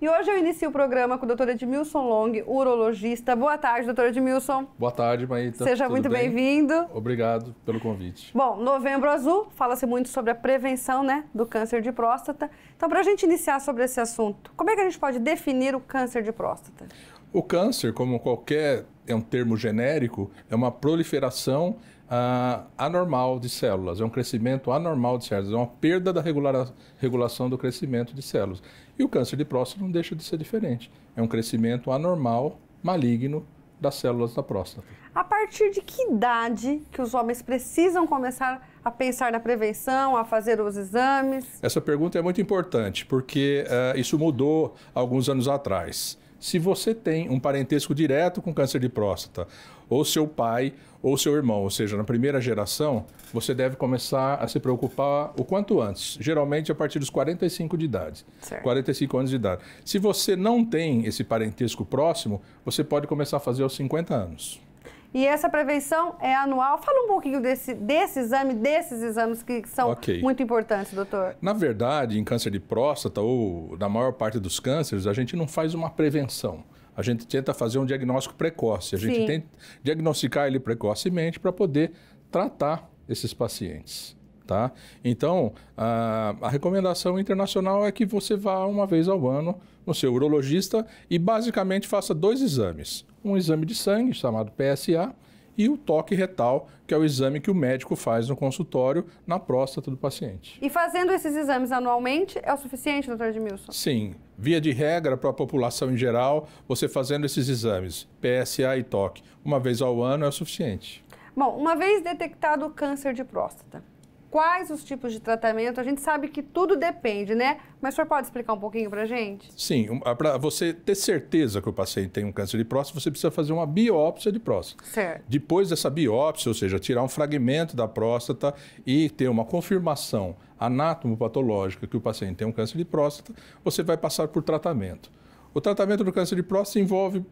E hoje eu inicio o programa com o Dr. Edmilson Long, urologista. Boa tarde, Dr. Edmilson. Boa tarde, Maíta. Seja muito bem-vindo. Obrigado pelo convite. Bom, Novembro Azul, fala-se muito sobre a prevenção, né, do câncer de próstata. Então, para a gente iniciar sobre esse assunto, como é que a gente pode definir o câncer de próstata? O câncer, como qualquer, é um termo genérico, é uma proliferação anormal de células, é um crescimento anormal de células, é uma perda da regulação do crescimento de células. E o câncer de próstata não deixa de ser diferente, é um crescimento anormal, maligno, das células da próstata. A partir de que idade que os homens precisam começar a pensar na prevenção, a fazer os exames? Essa pergunta é muito importante, porque isso mudou alguns anos atrás. Se você tem um parentesco direto com câncer de próstata, ou seu pai ou seu irmão, ou seja, na primeira geração, você deve começar a se preocupar o quanto antes, geralmente a partir dos 45 de idade, certo. 45 anos de idade. Se você não tem esse parentesco próximo, você pode começar a fazer aos 50 anos. E essa prevenção é anual. Fala um pouquinho desses exames que são muito importantes, doutor. Na verdade, em câncer de próstata ou na maior parte dos cânceres, a gente não faz uma prevenção. A gente tenta fazer um diagnóstico precoce. A gente tenta diagnosticar ele precocemente para poder tratar esses pacientes. Tá? Então, a recomendação internacional é que você vá uma vez ao ano no seu urologista e basicamente faça dois exames. Um exame de sangue, chamado PSA, e o toque retal, que é o exame que o médico faz no consultório, na próstata do paciente. E fazendo esses exames anualmente é o suficiente, doutor Edmilson? Sim. Via de regra, para a população em geral, você fazendo esses exames, PSA e toque, uma vez ao ano é o suficiente. Bom, uma vez detectado o câncer de próstata, quais os tipos de tratamento? A gente sabe que tudo depende, né? Mas o senhor pode explicar um pouquinho para a gente? Sim, para você ter certeza que o paciente tem um câncer de próstata, você precisa fazer uma biópsia de próstata. Certo. Depois dessa biópsia, ou seja, tirar um fragmento da próstata e ter uma confirmação anatomopatológica que o paciente tem um câncer de próstata, você vai passar por tratamento. O tratamento do câncer de próstata envolve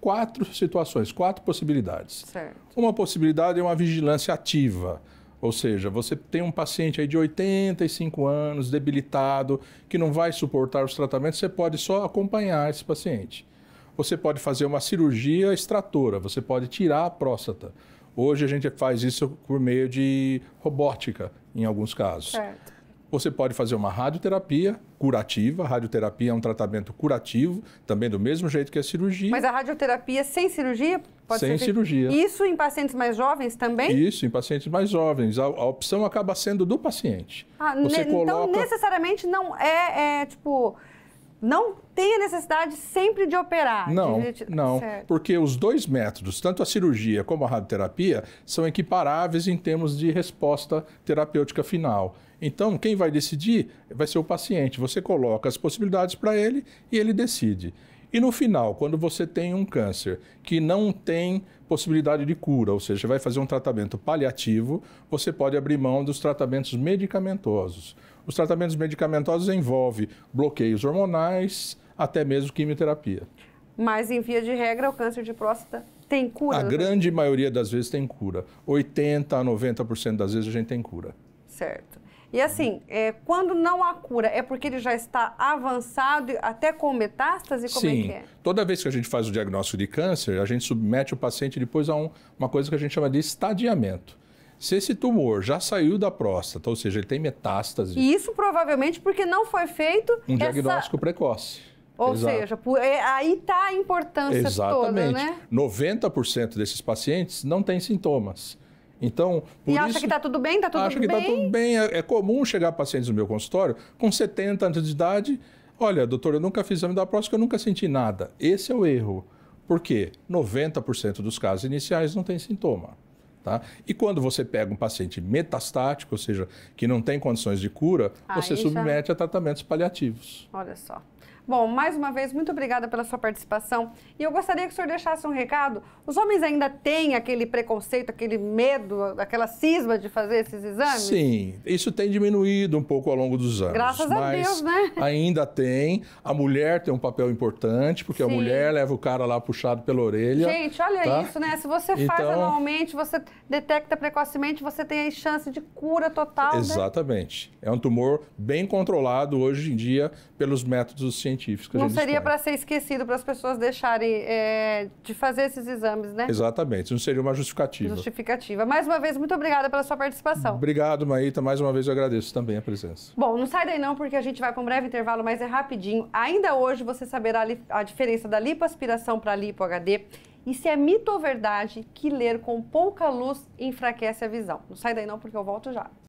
quatro situações, quatro possibilidades. Certo. Uma possibilidade é uma vigilância ativa. Ou seja, você tem um paciente aí de 85 anos, debilitado, que não vai suportar os tratamentos, você pode só acompanhar esse paciente. Você pode fazer uma cirurgia extratora, você pode tirar a próstata. Hoje a gente faz isso por meio de robótica, em alguns casos. Certo. Você pode fazer uma radioterapia curativa. A radioterapia é um tratamento curativo, também do mesmo jeito que a cirurgia. Mas a radioterapia sem cirurgia pode ser feita? Sem cirurgia. Isso em pacientes mais jovens também? Isso, em pacientes mais jovens. A opção acaba sendo do paciente. Ah, então, necessariamente não é, tipo... Não tem a necessidade sempre de operar. Não, certo. Porque os dois métodos, tanto a cirurgia como a radioterapia, são equiparáveis em termos de resposta terapêutica final. Então, quem vai decidir vai ser o paciente. Você coloca as possibilidades para ele e ele decide. E no final, quando você tem um câncer que não tem possibilidade de cura, ou seja, vai fazer um tratamento paliativo, você pode abrir mão dos tratamentos medicamentosos. Os tratamentos medicamentosos envolvem bloqueios hormonais, até mesmo quimioterapia. Mas, em via de regra, o câncer de próstata tem cura? A grande maioria das vezes tem cura. 80% a 90% das vezes a gente tem cura. Certo. E assim, quando não há cura, é porque ele já está avançado, até com metástase? Como é que é? Toda vez que a gente faz o diagnóstico de câncer, a gente submete o paciente depois a uma coisa que a gente chama de estadiamento. Se esse tumor já saiu da próstata, ou seja, ele tem metástase... E isso provavelmente porque não foi feito... Um diagnóstico precoce. Ou seja, aí está a importância toda, né? 90% desses pacientes não têm sintomas. Então, por isso... E acha que está tudo bem? Está tudo bem? Acha que está tudo bem. É comum chegar pacientes no meu consultório com 70 anos de idade. Olha, doutor, eu nunca fiz exame da próstata, eu nunca senti nada. Esse é o erro. Por quê? 90% dos casos iniciais não tem sintoma. Tá? E quando você pega um paciente metastático, ou seja, que não tem condições de cura, você submete a tratamentos paliativos. Olha só. Bom, mais uma vez, muito obrigada pela sua participação. E eu gostaria que o senhor deixasse um recado. Os homens ainda têm aquele preconceito, aquele medo, aquela cisma de fazer esses exames? Sim, isso tem diminuído um pouco ao longo dos anos. Graças a Deus, né? Ainda tem. A mulher tem um papel importante, porque a mulher leva o cara lá puxado pela orelha. Gente, olha isso, né? Se você faz anualmente, você detecta precocemente, você tem a chance de cura total, né? Exatamente. É um tumor bem controlado hoje em dia pelos métodos científicos. científicas. Não seria para ser esquecido, para as pessoas deixarem de fazer esses exames, né? Exatamente, não seria uma justificativa. Justificativa. Mais uma vez, muito obrigada pela sua participação. Obrigado, Maíta. Mais uma vez eu agradeço também a presença. Bom, não sai daí não, porque a gente vai para um breve intervalo, mas é rapidinho. Ainda hoje você saberá a diferença da lipoaspiração para a lipo-HD e se é mito ou verdade que ler com pouca luz enfraquece a visão. Não sai daí não, porque eu volto já.